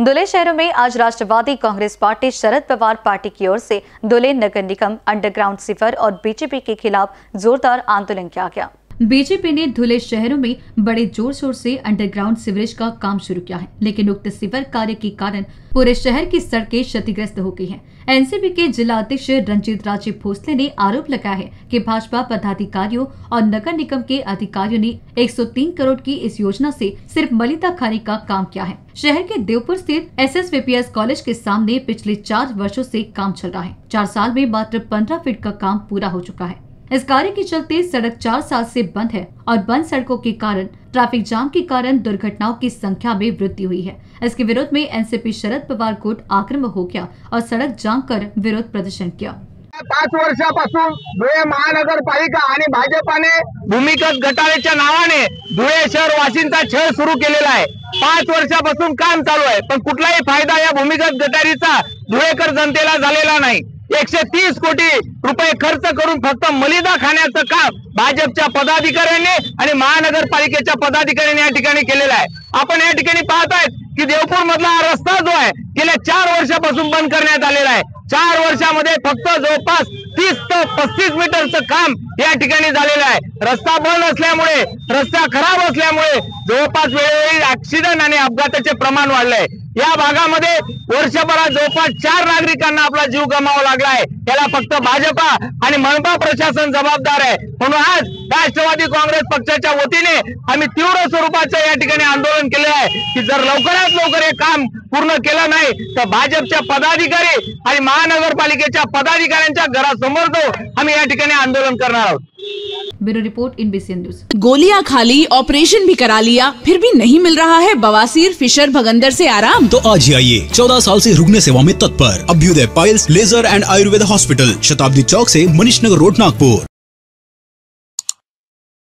धुले शहर में आज राष्ट्रवादी Congress party Sharad Pawar party की ओर से धुले नगर निगम अंडरग्राउंड सिफर और बीजेपी के खिलाफ जोरदार आंदोलन किया गया। बीजेपी ने धुले शहरों में बड़े जोर शोर से अंडरग्राउंड सीवरेज का काम शुरू किया है, लेकिन उक्त सीवर कार्य के कारण पूरे शहर की सड़कें क्षतिग्रस्त हो गई हैं। एनसीपी के जिला अध्यक्ष रंजीत राजे भोसले ने आरोप लगाया है कि भाजपा पदाधिकारियों और नगर निगम के अधिकारियों ने 103 करोड़ की इस योजना से सिर्फ मलिता खाने का काम किया है। शहर के देवपुर स्थित एस कॉलेज के सामने पिछले 4 वर्षों से काम चल रहा है। 4 साल में मात्र 15 फीट का काम पूरा हो चुका है। इस कार्य के चलते सड़क 4 साल से बंद है और बंद सड़कों के कारण ट्रैफिक जाम के कारण दुर्घटनाओं की संख्या में वृद्धि हुई है। इसके विरोध में एनसीपी शरद पवार गुट आक्रमक हो गया और सड़क जाम कर विरोध प्रदर्शन किया। 5 वर्षापासून धुळे महानगर पालिका आणि भाजपाने भूमिगत गटाराच्या नावाने धुळे शहर वासिंता छळ सुरू केलेला आहे। 5 वर्षापासून काम चालू आहे, पण कुठलाही फायदा या भूमिगत गटारीचा धुळेकर जनतेला झालेला नाही। 130 कोटी रुपये खर्च करून फक्त मलिदा खाण्याचं काम भाजपच्या पदाधिकाऱ्यांनी आणि महानगरपालिकेच्या पदाधिकाऱ्यांनी या ठिकाणी केलेलं आहे। आपण या ठिकाणी पाहत आहात की देवपूर मधला हा रस्ता जो आहे गेल्या 4 वर्षापासून बंद करण्यात आलेला आहे। 4 वर्षामध्ये फक्त जवळपास 30 ते 35 मीटरचं काम या ठिकाणी झालेलं आहे। रस्ता बंद असल्यामुळे, रस्ता खराब असल्यामुळे जवळपास वेळोवेळी ऍक्सिडेंट आणि अपघाताचे प्रमाण वाढलंय। या भागामध्ये वर्षभरात जवळपास 4 नागरिकांना आपला जीव गमवावा लागला आहे। त्याला फक्त भाजपा आणि मनपा प्रशासन जबाबदार आहे। म्हणून आज राष्ट्रवादी काँग्रेस पक्षाच्या वतीने आम्ही तीव्र स्वरूपाचं या ठिकाणी आंदोलन केले आहे की जर लवकरात लवकर हे काम पूर्ण केलं नाही तर भाजपच्या पदाधिकारी आणि महानगरपालिकेच्या पदाधिकाऱ्यांच्या घरासमोर जाऊन आम्ही या ठिकाणी आंदोलन करणार आहोत। Bureau report NBC news. गोलियां खा ली, ऑपरेशन भी करा लिया, फिर भी नहीं मिल रहा है बवासीर, फिशर, भगंदर से आराम? तो आज ही आइए 14 साल से रुग्ण सेवा में तत्पर Abhyuday piles laser and Ayurveda hospital, Shatabdi Chowk से मनीष नगर रोड, नागपुर।